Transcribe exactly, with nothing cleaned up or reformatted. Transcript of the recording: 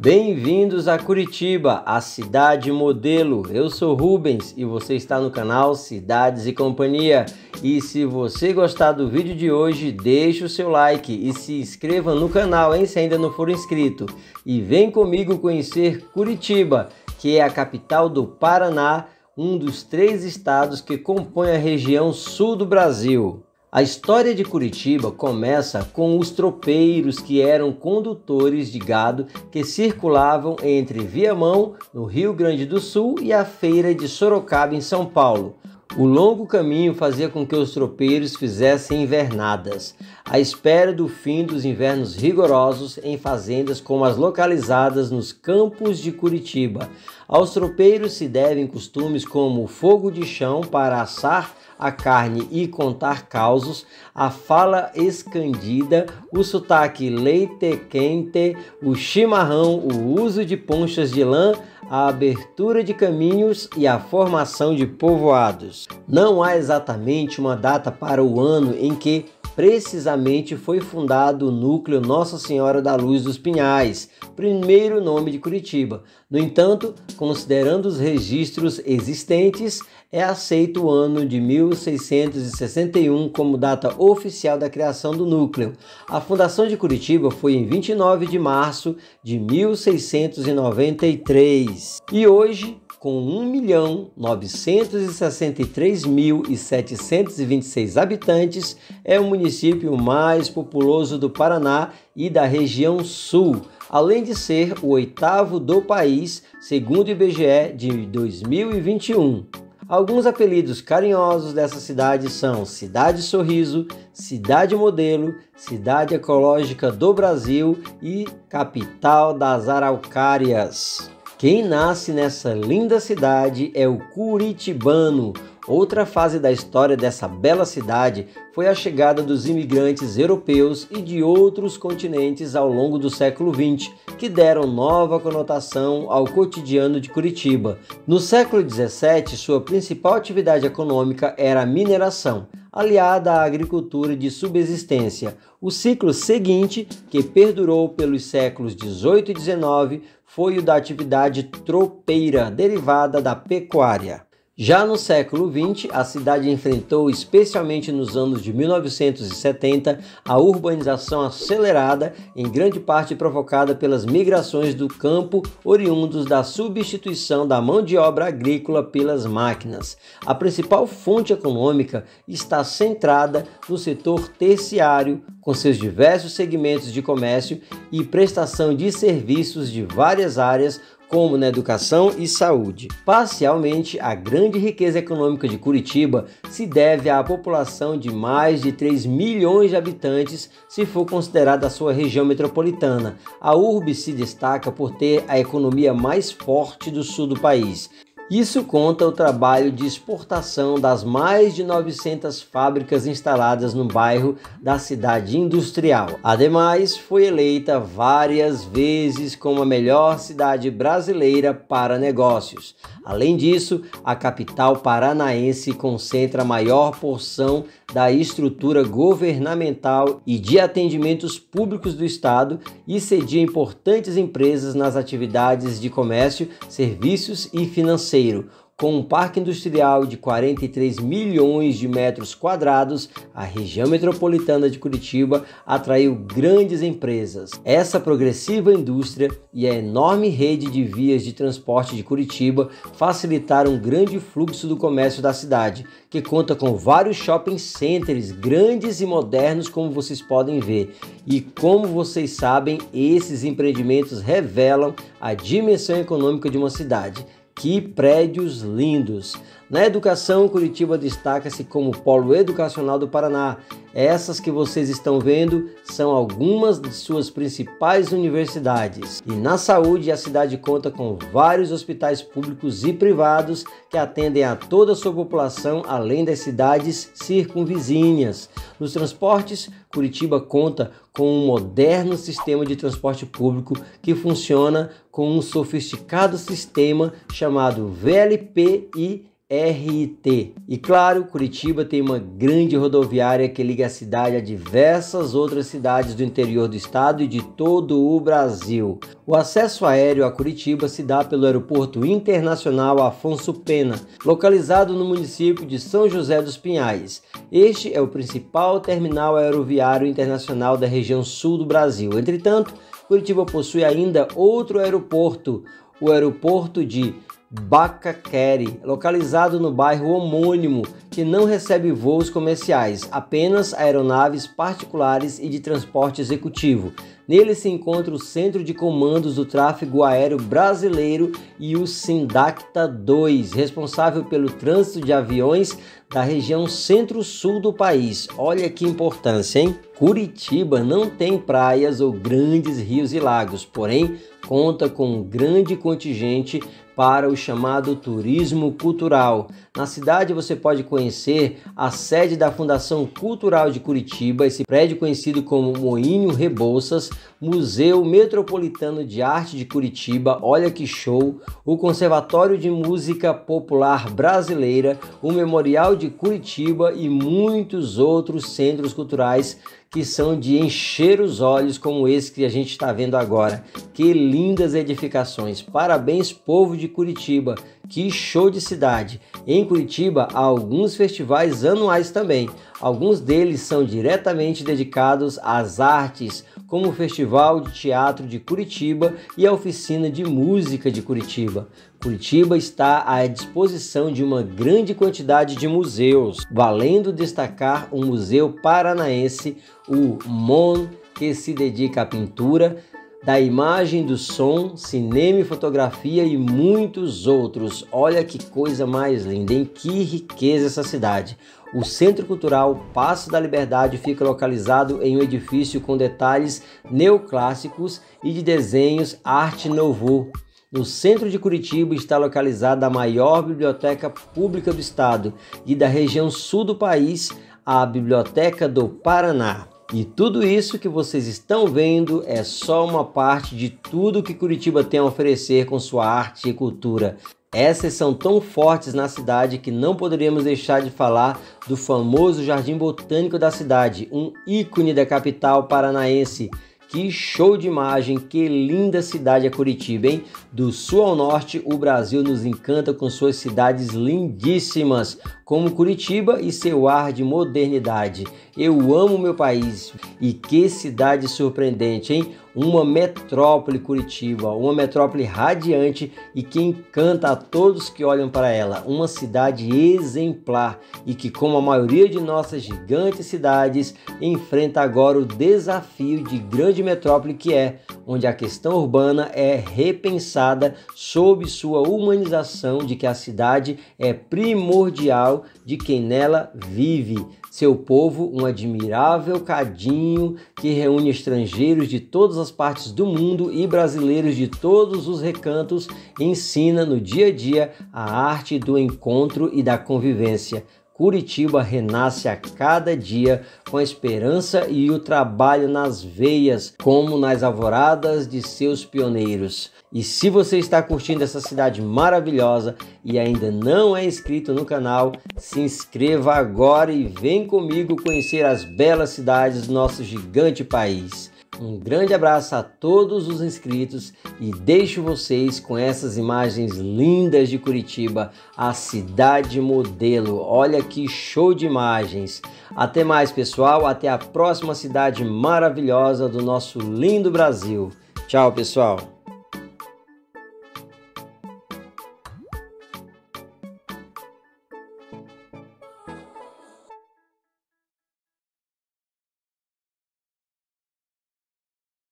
Bem-vindos a Curitiba, a cidade modelo. Eu sou Rubens e você está no canal Cidades e Companhia. E se você gostar do vídeo de hoje, deixe o seu like e se inscreva no canal, hein, se ainda não for inscrito. E vem comigo conhecer Curitiba, que é a capital do Paraná, um dos três estados que compõem a região sul do Brasil. A história de Curitiba começa com os tropeiros, que eram condutores de gado que circulavam entre Viamão, no Rio Grande do Sul, e a feira de Sorocaba, em São Paulo. O longo caminho fazia com que os tropeiros fizessem invernadas, à espera do fim dos invernos rigorosos em fazendas como as localizadas nos campos de Curitiba. Aos tropeiros se devem costumes como o fogo de chão para assar a carne e contar causos, a fala escandida, o sotaque leite quente, o chimarrão, o uso de ponchas de lã, a abertura de caminhos e a formação de povoados. Não há exatamente uma data para o ano em que precisamente foi fundado o núcleo Nossa Senhora da Luz dos Pinhais, primeiro nome de Curitiba. No entanto, considerando os registros existentes, é aceito o ano de mil seiscentos e sessenta e um como data oficial da criação do núcleo. A fundação de Curitiba foi em vinte e nove de março de mil seiscentos e noventa e três. E hoje, com um milhão novecentos e sessenta e três mil setecentos e vinte e seis habitantes, é o município mais populoso do Paraná e da região sul, além de ser o oitavo do país, segundo o I B G E de dois mil e vinte e um. Alguns apelidos carinhosos dessa cidade são Cidade Sorriso, Cidade Modelo, Cidade Ecológica do Brasil e Capital das Araucárias. Quem nasce nessa linda cidade é o Curitibano. Outra fase da história dessa bela cidade foi a chegada dos imigrantes europeus e de outros continentes ao longo do século vinte, que deram nova conotação ao cotidiano de Curitiba. No século dezessete, sua principal atividade econômica era a mineração, aliada à agricultura de subsistência. O ciclo seguinte, que perdurou pelos séculos dezoito e dezenove, foi o da atividade tropeira, derivada da pecuária. Já no século vinte, a cidade enfrentou, especialmente nos anos de mil novecentos e setenta, a urbanização acelerada, em grande parte provocada pelas migrações do campo oriundos da substituição da mão de obra agrícola pelas máquinas. A principal fonte econômica está centrada no setor terciário, com seus diversos segmentos de comércio e prestação de serviços de várias áreas, como na educação e saúde. Parcialmente, a grande riqueza econômica de Curitiba se deve à população de mais de três milhões de habitantes, se for considerada a sua região metropolitana. A urbe se destaca por ter a economia mais forte do sul do país. Isso conta o trabalho de exportação das mais de novecentas fábricas instaladas no bairro da cidade industrial. Ademais, foi eleita várias vezes como a melhor cidade brasileira para negócios. Além disso, a capital paranaense concentra a maior porção da estrutura governamental e de atendimentos públicos do estado e cedia importantes empresas nas atividades de comércio, serviços e financeiros. Com um parque industrial de quarenta e três milhões de metros quadrados, a região metropolitana de Curitiba atraiu grandes empresas. Essa progressiva indústria e a enorme rede de vias de transporte de Curitiba facilitaram um grande fluxo do comércio da cidade, que conta com vários shopping centers grandes e modernos, como vocês podem ver. E como vocês sabem, esses empreendimentos revelam a dimensão econômica de uma cidade. Que prédios lindos! Na educação, Curitiba destaca-se como polo educacional do Paraná. Essas que vocês estão vendo são algumas de suas principais universidades. E na saúde, a cidade conta com vários hospitais públicos e privados que atendem a toda a sua população, além das cidades circunvizinhas. Nos transportes, Curitiba conta com um moderno sistema de transporte público que funciona com um sofisticado sistema chamado V L T e R I T. E claro, Curitiba tem uma grande rodoviária que liga a cidade a diversas outras cidades do interior do estado e de todo o Brasil. O acesso aéreo a Curitiba se dá pelo Aeroporto Internacional Afonso Pena, localizado no município de São José dos Pinhais. Este é o principal terminal aeroviário internacional da região sul do Brasil. Entretanto, Curitiba possui ainda outro aeroporto, o aeroporto de Bacacheri, localizado no bairro homônimo, que não recebe voos comerciais, apenas aeronaves particulares e de transporte executivo. Nele se encontra o Centro de Comandos do Tráfego Aéreo Brasileiro e o Sindacta dois, responsável pelo trânsito de aviões da região centro-sul do país. Olha que importância, hein? Curitiba não tem praias ou grandes rios e lagos, porém conta com um grande contingente para o chamado turismo cultural. Na cidade você pode conhecer a sede da Fundação Cultural de Curitiba, esse prédio conhecido como Moinho Rebouças, Museu Metropolitano de Arte de Curitiba, olha que show, o Conservatório de Música Popular Brasileira, o Memorial de Curitiba e muitos outros centros culturais que são de encher os olhos, como esse que a gente está vendo agora. Que lindas edificações! Parabéns, povo de Curitiba! Que show de cidade! Em Curitiba há alguns festivais anuais também. Alguns deles são diretamente dedicados às artes, como o Festival de Teatro de Curitiba e a Oficina de Música de Curitiba. Curitiba está à disposição de uma grande quantidade de museus, valendo destacar o Museu Paranaense, o M O N, que se dedica à pintura, da imagem, do som, cinema e fotografia e muitos outros. Olha que coisa mais linda, hein? Que riqueza essa cidade! O Centro Cultural Paço da Liberdade fica localizado em um edifício com detalhes neoclássicos e de desenhos Art Nouveau. No centro de Curitiba está localizada a maior biblioteca pública do estado e da região sul do país, a Biblioteca do Paraná. E tudo isso que vocês estão vendo é só uma parte de tudo que Curitiba tem a oferecer com sua arte e cultura. Essas são tão fortes na cidade que não poderíamos deixar de falar do famoso Jardim Botânico da cidade, um ícone da capital paranaense. Que show de imagem, que linda cidade é Curitiba, hein? Do sul ao norte, o Brasil nos encanta com suas cidades lindíssimas, como Curitiba e seu ar de modernidade. Eu amo meu país. E que cidade surpreendente, hein? Uma metrópole Curitiba, uma metrópole radiante e que encanta a todos que olham para ela. Uma cidade exemplar e que, como a maioria de nossas gigantes cidades, enfrenta agora o desafio de grande metrópole que é, onde a questão urbana é repensada sob sua humanização de que a cidade é primordial de quem nela vive. Seu povo, um admirável cadinho que reúne estrangeiros de todas as partes do mundo e brasileiros de todos os recantos, ensina no dia a dia a arte do encontro e da convivência. Curitiba renasce a cada dia com a esperança e o trabalho nas veias, como nas alvoradas de seus pioneiros. E se você está curtindo essa cidade maravilhosa e ainda não é inscrito no canal, se inscreva agora e vem comigo conhecer as belas cidades do nosso gigante país. Um grande abraço a todos os inscritos e deixo vocês com essas imagens lindas de Curitiba, a Cidade Modelo. Olha que show de imagens! Até mais, pessoal, até a próxima cidade maravilhosa do nosso lindo Brasil. Tchau, pessoal!